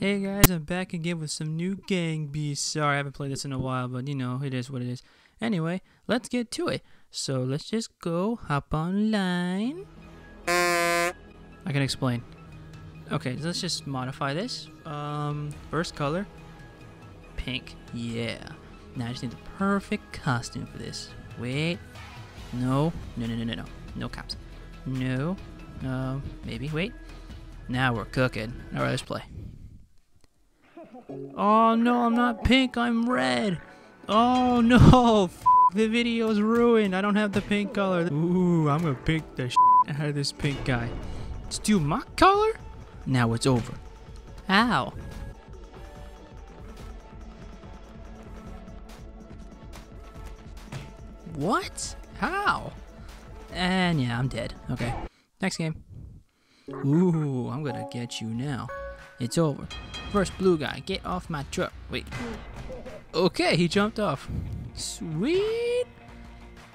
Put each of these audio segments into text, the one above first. Hey guys, I'm back again with some new Gang Beasts. Sorry, I haven't played this in a while, but you know, it is what it is. Anyway, let's get to it. So let's just go hop online. I can explain. Okay, let's just modify this. First color, pink. Yeah. Now I just need the perfect costume for this. Wait. No. No cops. No. Maybe. Wait. Now we're cooking. All right, let's play. Oh no, I'm not pink. I'm red. Oh no. The video's ruined. I don't have the pink color. Ooh, I'm gonna pick the shit out of this pink guy. Let's do my color. Now it's over. Ow. What? How? And yeah, I'm dead. Okay. Next game. Ooh, I'm gonna get you now. It's over. First blue guy, get off my truck. Wait. Okay, he jumped off. Sweet.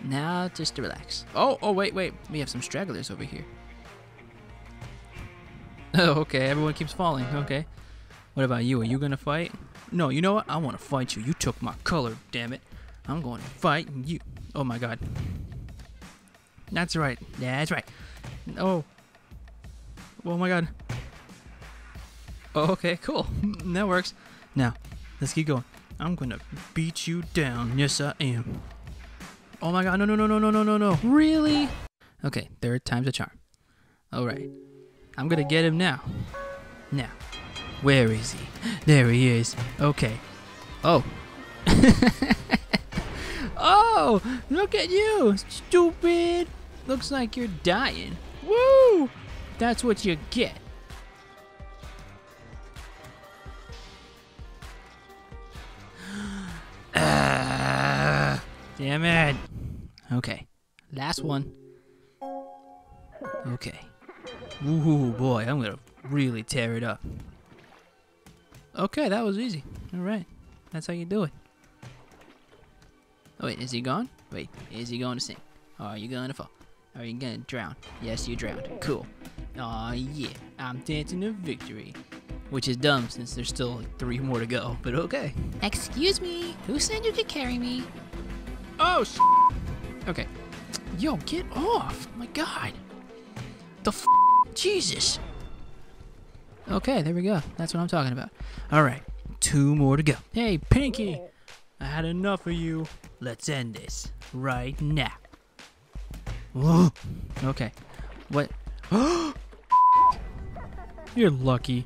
Now just to relax. Oh, wait. We have some stragglers over here. Oh, okay. Everyone keeps falling. Okay. What about you? Are you gonna fight? No, you know what? I wanna fight you. You took my color, damn it. I'm gonna fight you. Oh my god. That's right. That's right. Oh. Oh my god. Oh, okay, cool. That works. Now, let's keep going. I'm gonna beat you down. Yes, I am. Oh my god. No. Really? Okay, third time's a charm. Alright. I'm gonna get him now. Now. Where is he? There he is. Okay. Oh. Oh! Look at you! Stupid! Looks like you're dying. Woo! That's what you get. Damn it. Okay. Last one. Okay. Ooh, boy. I'm gonna really tear it up. Okay, that was easy. Alright. That's how you do it. Oh, wait. Is he gone? Wait. Is he going to sink? Are you going to fall? Are you going to drown? Yes, you drowned. Cool. Aw, yeah. I'm dancing to victory. Which is dumb since there's still like, 3 more to go, but okay. Excuse me. Who said you could carry me? Oh, sh**. Okay. Yo, get off. My god. The f***. Jesus. Okay, there we go. That's what I'm talking about. Alright. 2 more to go. Hey, Pinky. I had enough of you. Let's end this. Right now. Whoa. Okay. What? You're lucky.